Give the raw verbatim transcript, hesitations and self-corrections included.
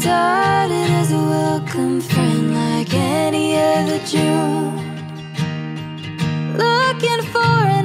started as a welcome friend like any other June, looking for a